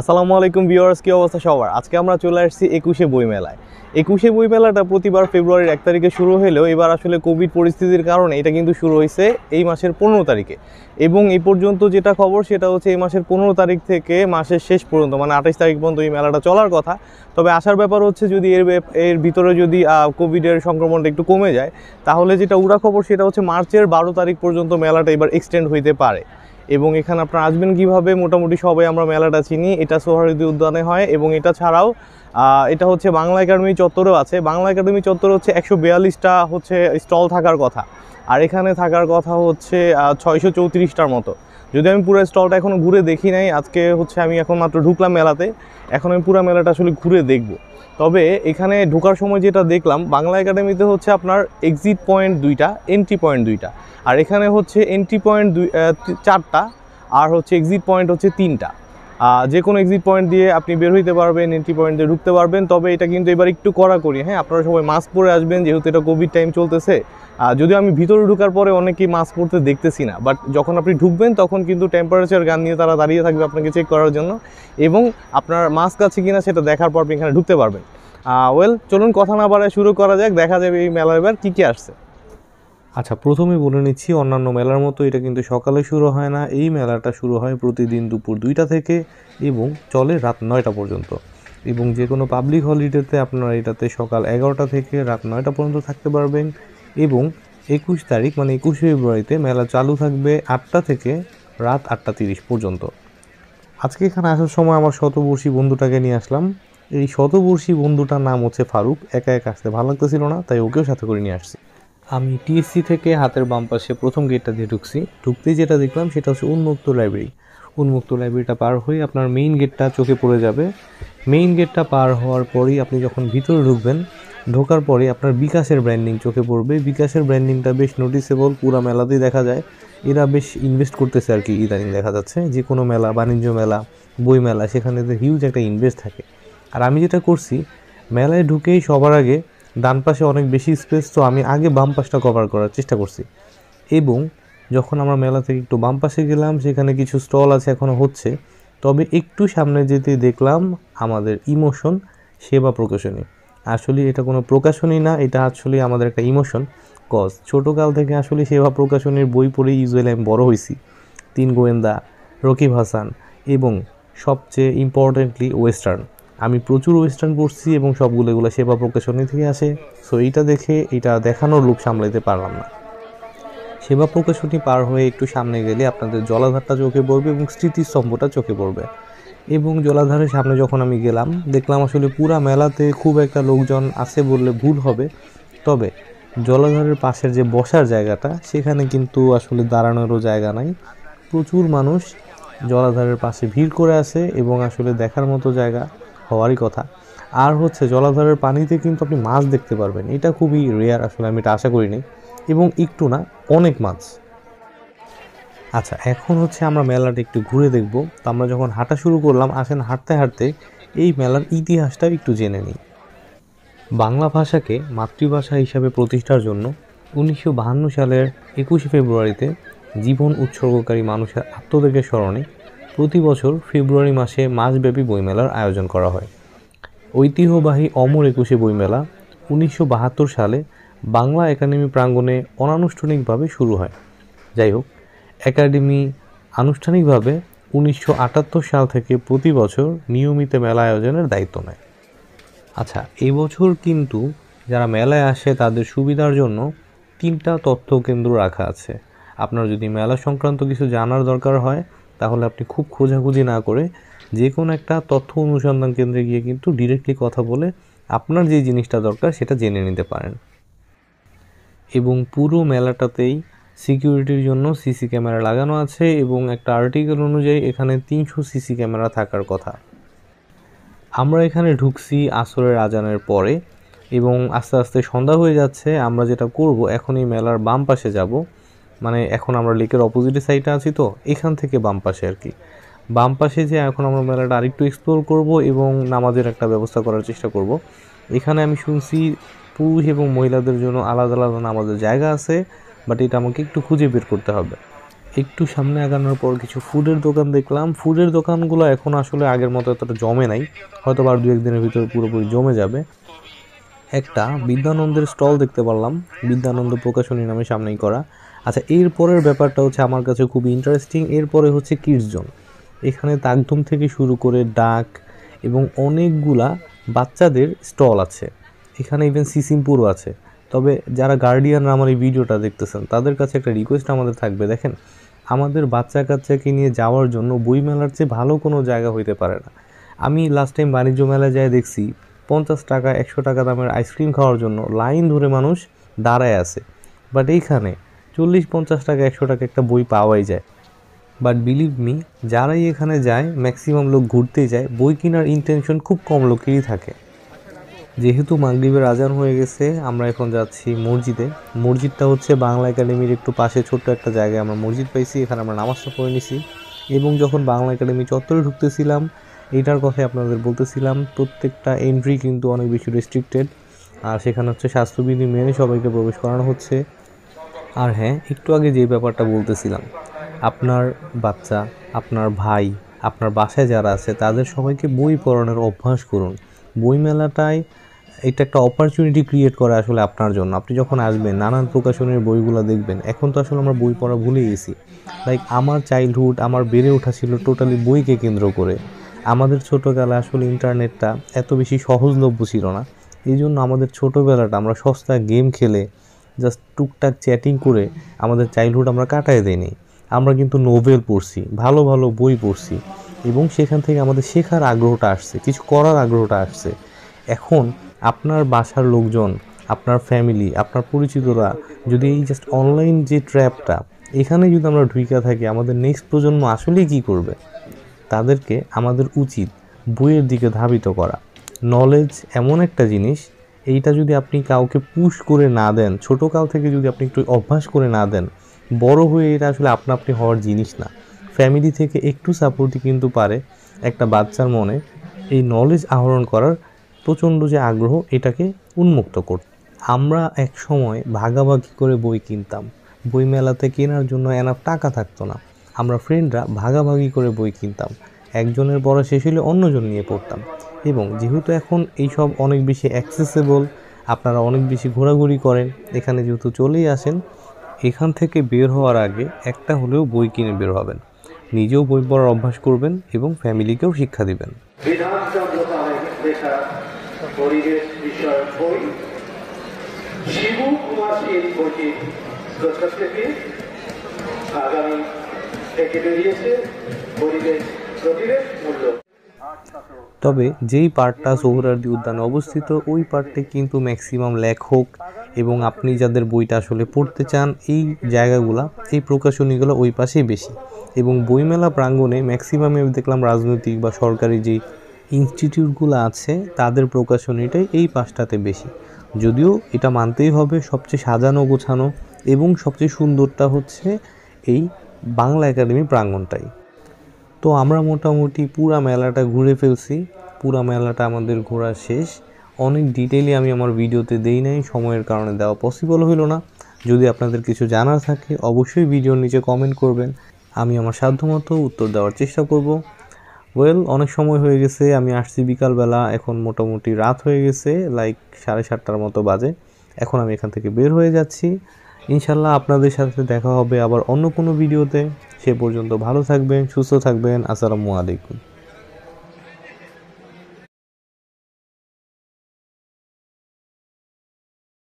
আসসালামু আলাইকুম ভিউয়ার্স, কি অবস্থা সবার? আজকে আমরা চলে আসছি একুশে বই মেলায়। একুশে বই মেলাটা প্রতিবার ফেব্রুয়ারির ১ তারিখে শুরু হলেও এবার আসলে কোভিড পরিস্থিতির কারণে এটা কিন্তু শুরু হয়েছে এই মাসের ১৫ তারিখে, এবং এই পর্যন্ত যেটা খবর সেটা হচ্ছে এই মাসের ১৫ তারিখ থেকে মাসের শেষ পর্যন্ত মানে ২৮ তারিখ পর্যন্ত এই মেলাটা চলার কথা। তবে আসার ব্যাপার হচ্ছে যদি এর ভিতরে যদি কোভিডের সংক্রমণটা একটু কমে যায় তাহলে যেটা উড়া খবর সেটা হচ্ছে মার্চের ১২ তারিখ পর্যন্ত মেলাটা এবার এক্সটেন্ড হইতে পারে। এবং এখানে আপনারা আসবেন কীভাবে মোটামুটি সবাই আমরা মেলাটা চিনি, এটা সোহরাওয়ার্দী উদ্যানে হয় এবং এটা ছাড়াও এটা হচ্ছে বাংলা একাডেমি চত্বরেও আছে। বাংলা একাডেমি চত্বরে হচ্ছে ১৪২টা হচ্ছে স্টল থাকার কথা, আর এখানে থাকার কথা হচ্ছে ৬৩৪টার মতো। যদি আমি পুরো স্টলটা এখনও ঘুরে দেখি নাই, আজকে হচ্ছে আমি এখন মাত্র ঢুকলাম মেলাতে, এখন আমি পুরো মেলাটা আসলে ঘুরে দেখব। তবে এখানে ঢোকার সময় যেটা দেখলাম, বাংলা একাডেমিতে হচ্ছে আপনার এক্সিট পয়েন্ট ২টা, এন্ট্রি পয়েন্ট ২টা, আর এখানে হচ্ছে এন্ট্রি পয়েন্ট ৪টা আর হচ্ছে এক্সিট পয়েন্ট হচ্ছে ৩টা। যে কোনো এক্সিট পয়েন্ট দিয়ে আপনি বের হইতে পারবেন, এন্ট্রি পয়েন্ট দিয়ে ঢুকতে পারবেন। তবে এটা কিন্তু এবার একটু কড়াকড়ি, হ্যাঁ, আপনারা সবাই মাস্ক পরে আসবেন যেহেতু এটা কোভিড টাইম চলতেছে। যদিও আমি ভিতরে ঢোকার পরে অনেকেই মাস্ক পরতে দেখতেছি না, বাট যখন আপনি ঢুকবেন তখন কিন্তু টেম্পারেচার গান নিয়ে তারা দাঁড়িয়ে থাকবে আপনাকে চেক করার জন্য, এবং আপনার মাস্ক আছে কিনা সেটা দেখার পর আপনি এখানে ঢুকতে পারবেন। চলুন কথা না বাড়ায় শুরু করা যাক, দেখা যাবে এই মেলার এবার কী কী আসছে। আচ্ছা, প্রথমে বলে নিচ্ছি অন্যান্য মেলার মতো এটা কিন্তু সকালে শুরু হয় না, এই মেলাটা শুরু হয় প্রতিদিন দুপুর ২টা থেকে এবং চলে রাত ৯টা পর্যন্ত, এবং যে কোনো পাবলিক হলিডেতে আপনারা এটাতে সকাল ১১টা থেকে রাত ৯টা পর্যন্ত থাকতে পারবেন। এবং ২১ তারিখ মানে ২১শে ফেব্রুয়ারিতে মেলা চালু থাকবে ৮টা থেকে রাত ৮:৩০ পর্যন্ত। আজকে এখানে আসার সময় আমার শতবর্ষী বন্ধুটাকে নিয়ে আসলাম। এই শতবর্ষী বন্ধুটার নাম হচ্ছে ফারুক। একা একা আসতে ভালো লাগতেছিল না, তাই ওকেও সাথে করে নিয়ে আসছি। আমি টিএসসি থেকে হাতের বাম পাশে প্রথম গেটটা দিয়ে ঢুকতেই যেটা দেখলাম সেটা হচ্ছে উন্মুক্ত লাইব্রেরি। উন্মুক্ত লাইব্রেরিটা পার হয়ে আপনার মেইন গেটটা চোখে পড়ে যাবে। মেইন গেটটা পার হওয়ার পরেই আপনি যখন ভিতরে ঢুকবেন, ঢোকার পরে আপনার বিকাশের ব্র্যান্ডিং চোখে পড়বে। বিকাশের ব্র্যান্ডিংটা বেশ নোটিসেবল, পুরো মেলাতেই দেখা যায়। এরা বেশ ইনভেস্ট করতেছে আর কি, ইদানিং দেখা যাচ্ছে যে কোনো মেলা, বাণিজ্য মেলা, বই মেলা, সেখানে হিউজ একটা ইনভেস্ট থাকে। আর আমি যেটা করছি, মেলায় ঢুকেই সবার আগে ডান পাশে অনেক বেশি স্পেস, তো আমি আগে বাম পাশটা কভার করার চেষ্টা করছি। এবং যখন আমরা মেলা থেকে একটু বাম পাশে গেলাম, সেখানে কিছু স্টল আছে এখনও হচ্ছে, তবে একটু সামনে যেতে দেখলাম আমাদের ইমোশন সেবা প্রকাশনী। আসলে এটা কোনো প্রকাশনী না, এটা আসলে আমাদের একটা ইমোশন কজ। ছোটোকাল থেকে আসলে সেবা প্রকাশনীর বই পড়ে ইউজুয়ালি আমি বড় হয়েছি। ৩ গোয়েন্দা, রকিব হাসান এবং সবচেয়ে ইম্পর্টেন্টলি ওয়েস্টার্ন। আমি প্রচুর ওয়েস্টার্ন পড়ছি এবং সবগুলোগুলো সেবা প্রকাশনী থেকে আসে। সো এইটা দেখে এটা দেখানোর লোভ সামলাইতে পারলাম না। সেবা প্রকাশনী পার হয়ে একটু সামনে গেলে আপনাদের জলাধারটা চোখে পড়বে এবং স্মৃতিস্তম্ভটা চোখে পড়বে। এবং জলাধারের সামনে যখন আমি গেলাম, দেখলাম আসলে পুরা মেলাতে খুব একটা লোকজন আছে বললে ভুল হবে। তবে জলাধারের পাশের যে বসার জায়গাটা, সেখানে কিন্তু আসলে দাঁড়ানোরও জায়গা নাই। প্রচুর মানুষ জলাধারের পাশে ভিড় করে আছে এবং আসলে দেখার মতো জায়গা হওয়ারই কথা। আর হচ্ছে জলাধারের পানিতে কিন্তু আপনি মাছ দেখতে পারবেন, এটা খুবই রেয়ার, আসলে আমি এটা আশা করিনি। এবং একটু না, অনেক মাছ। আচ্ছা, এখন হচ্ছে আমরা মেলাটা একটু ঘুরে দেখব। তো আমরা যখন হাঁটা শুরু করলাম, আসেন হাঁটতে হাঁটতে এই মেলার ইতিহাসটা একটু জেনে নিই। বাংলা ভাষাকে মাতৃভাষা হিসাবে প্রতিষ্ঠার জন্য ১৯৫২ সালের ২১শে ফেব্রুয়ারিতে জীবন উৎসর্গকারী মানুষের আত্মত্যাগের স্মরণে প্রতি বছর ফেব্রুয়ারি মাসে মাসব্যাপী বইমেলার আয়োজন করা হয়। ঐতিহ্যবাহী অমর একুশে বইমেলা ১৯৭২ সালে বাংলা একাডেমি প্রাঙ্গণে অনানুষ্ঠানিকভাবে শুরু হয়। যাই হোক, একাডেমি আনুষ্ঠানিকভাবে ১৯৭৮ সাল থেকে প্রতি বছর নিয়মিত মেলা আয়োজনের দায়িত্ব নেয়। আচ্ছা, এবছর কিন্তু যারা মেলায় আসে তাদের সুবিধার জন্য 3টা তথ্য কেন্দ্র রাখা আছে। আপনার যদি মেলা সংক্রান্ত কিছু জানার দরকার হয় তাহলে আপনি খুব খোঁজাখুঁজি না করে যে কোনো একটা তথ্য অনুসন্ধান কেন্দ্রে গিয়ে কিন্তু ডিরেক্টলি কথা বলে আপনার যে জিনিসটা দরকার সেটা জেনে নিতে পারেন। এবং পুরো মেলাটাতেই সিকিউরিটির জন্য সিসি ক্যামেরা লাগানো আছে, এবং একটা আর্টিকেল অনুযায়ী এখানে ৩০০ সিসি ক্যামেরা থাকার কথা। আমরা এখানে ঢুকছি আসরের আজানের পরে এবং আস্তে আস্তে সন্ধ্যা হয়ে যাচ্ছে। আমরা যেটা করব, এখন এই মেলার বাম পাশে যাব, মানে এখন আমরা লেকের অপোজিট সাইডে আছি, তো এখান থেকে বাম পাশে আর কি, বাম পাশে যে এখন আমরা মেলাটা আরেকটু এক্সপ্লোর করব এবং নামাজের একটা ব্যবস্থা করার চেষ্টা করব। এখানে আমি শুনছি পুরুষ এবং মহিলাদের জন্য আলাদা আলাদা নামাজের জায়গা আছে, বাট এটা আমাকে একটু খুঁজে বের করতে হবে। একটু সামনে আগানোর পর কিছু ফুডের দোকান দেখলাম। ফুডের দোকানগুলো এখন আসলে আগের মতো এতটা জমে নাই, হয়তো আর দু একদিনের ভিতরে পুরোপুরি জমে যাবে। একটা বিদ্যানন্দের স্টল দেখতে পারলাম, বিদ্যানন্দ প্রকাশনী নামে সামনেই করা। আচ্ছা, এরপরের ব্যাপারটা হচ্ছে আমার কাছে খুবই ইন্টারেস্টিং। এরপরে হচ্ছে কিডস জোন। এখানে তাকদম থেকে শুরু করে ডাক এবং অনেকগুলা বাচ্চাদের স্টল আছে, এখানে ইভেন সিসিমপুরও আছে। তবে যারা গার্ডিয়ানরা আমার এই ভিডিওটা দেখতেছেন তাদের কাছে একটা রিকোয়েস্ট আমাদের থাকবে, দেখেন আমাদের বাচ্চা কাচ্চাকে নিয়ে যাওয়ার জন্য বইমেলার চেয়ে ভালো কোনো জায়গা হইতে পারে না। আমি লাস্ট টাইম বাণিজ্য মেলায় যাই দেখছি 50 টাকা 100 টাকা দামের আইসক্রিম খাওয়ার জন্য লাইন ধরে মানুষ দাঁড়ায় আছে, বাট এইখানে 40-50 টাকা 100 টাকা একটা বই পাওয়াই যায়। বাট বিলিভ মি, যারাই এখানে যায় ম্যাক্সিমাম লোক ঘুরতেই যায়, বই কেনার ইন্টেনশন খুব কম লোকেরই থাকে। যেহেতু মাগরিবের আজান হয়ে গেছে, আমরা এখন যাচ্ছি মসজিদে। মসজিদটা হচ্ছে বাংলা একাডেমির একটু পাশে ছোট্ট একটা জায়গায় আমরা মসজিদ পাইছি, এখানে আমরা নামাজটা পড়ে নিছি। এবং যখন বাংলা একাডেমি চত্বরে ঢুকতেছিলাম এইটার কথাই আপনাদের বলতেছিলাম, প্রত্যেকটা এন্ট্রি কিন্তু অনেক বেশি রেস্ট্রিক্টেড, আর সেখানে হচ্ছে স্বাস্থ্যবিধি মেনে সবাইকে প্রবেশ করানো হচ্ছে। আর হ্যাঁ, একটু আগে যে ব্যাপারটা বলতেছিলাম, আপনার বাচ্চা, আপনার ভাই, আপনার বাসায় যারা আছে তাদের সবাইকে বই পড়ানোর অভ্যাস করুন। বইমেলাটায় এটা একটা অপরচুনিটি ক্রিয়েট করে আসলে আপনার জন্য। আপনি যখন আসবেন নানান প্রকাশনের বইগুলো দেখবেন। এখন তো আসলে আমরা বই পড়া ভুলে গেছি। লাইক আমার চাইল্ডহুড, আমার বেড়ে ওঠা ছিল টোটালি বইকে কেন্দ্র করে। আমাদের ছোটোবেলা আসলে ইন্টারনেটটা এত বেশি সহজলভ্য ছিল না, এই জন্য আমাদের ছোটোবেলাটা আমরা সস্তা গেম খেলে, জাস্ট টুকটাক চ্যাটিং করে আমাদের চাইল্ডহুড আমরা কাটায় দিইনি। আমরা কিন্তু নোভেল পড়ছি, ভালো ভালো বই পড়ছি, এবং সেখান থেকে আমাদের শেখার আগ্রহটা আসছে, কিছু করার আগ্রহটা আসছে। এখন আপনার বাসার লোকজন, আপনার ফ্যামিলি, আপনার পরিচিতরা যদি এই জাস্ট অনলাইন যে ট্র্যাপটা এখানে যদি আমরা ঢুকে থাকি, আমাদের নেক্সট প্রজন্ম আসলেই কী করবে? তাদেরকে আমাদের উচিত বইয়ের দিকে ধাবিত করা। নলেজ এমন একটা জিনিস, এইটা যদি আপনি কাউকে পুশ করে না দেন, ছোটোকাল থেকে যদি আপনি একটু অভ্যাস করে না দেন, বড় হয়ে এটা আসলে আপনা আপনি হওয়ার জিনিস না। ফ্যামিলি থেকে একটু সাপোর্টই কিন্তু পারে একটা বাচ্চার মনে এই নলেজ আহরণ করার প্রচণ্ড যে আগ্রহ এটাকে উন্মুক্ত করতে। আমরা এক সময় ভাগাভাগি করে বই কিনতাম, বই মেলাতে কেনার জন্য এনাফ টাকা থাকতো না, আমরা ফ্রেন্ডরা ভাগাভাগি করে বই কিনতাম, একজনের পড়া শেষ হলে অন্যজন নিয়ে পড়তাম। এবং যেহেতু এখন এইসব অনেক বেশি অ্যাক্সেসেবল, আপনারা অনেক বেশি ঘোরাঘুরি করেন, এখানে যেহেতু চলেই আসেন, এখান থেকে বের হওয়ার আগে একটা হলেও বই কিনে বের হবেন, নিজেও বই পড়ার অভ্যাস করবেন এবং ফ্যামিলিকেও শিক্ষা দিবেন। তবে যেই পার্টটা সোহরাওয়ার্দী উদ্যানে অবস্থিত ওই পার্টে কিন্তু ম্যাক্সিমাম লেখক এবং আপনি যাদের বইটা আসলে পড়তে চান এই জায়গাগুলো, এই প্রকাশনীগুলো ওই পাশেই বেশি। এবং বইমেলা প্রাঙ্গণে ম্যাক্সিমামে দেখলাম রাজনৈতিক বা সরকারি যেই ইনস্টিটিউটগুলো আছে তাদের প্রকাশনীটাই এই পাশটাতে বেশি। যদিও এটা মানতেই হবে সবচেয়ে সাজানো গোছানো এবং সবচেয়ে সুন্দরটা হচ্ছে এই বাংলা একাডেমি প্রাঙ্গণটাই। তো আমরা মোটামুটি পুরা মেলাটা ঘুরে ফেলছি, পুরা মেলাটা আমাদের ঘোরা শেষ। অনেক ডিটেইলি আমি আমার ভিডিওতে দেই নাই, সময়ের কারণে দেওয়া পসিবল হইল না। যদি আপনাদের কিছু জানার থাকে অবশ্যই ভিডিওর নিচে কমেন্ট করবেন, আমি আমার সাধ্যমতো উত্তর দেওয়ার চেষ্টা করব। ওয়েল, অনেক সময় হয়ে গেছে, আমি আসছি বিকালবেলা, এখন মোটামুটি রাত হয়ে গেছে, লাইক 7:30টার মতো বাজে। এখন আমি এখান থেকে বের হয়ে যাচ্ছি। ইনশাল্লাহ আপনাদের সাথে দেখা হবে আবার অন্য কোনো ভিডিওতে। সে পর্যন্ত ভালো থাকবেন, সুস্থ থাকবেন। আসসালামু আলাইকুম।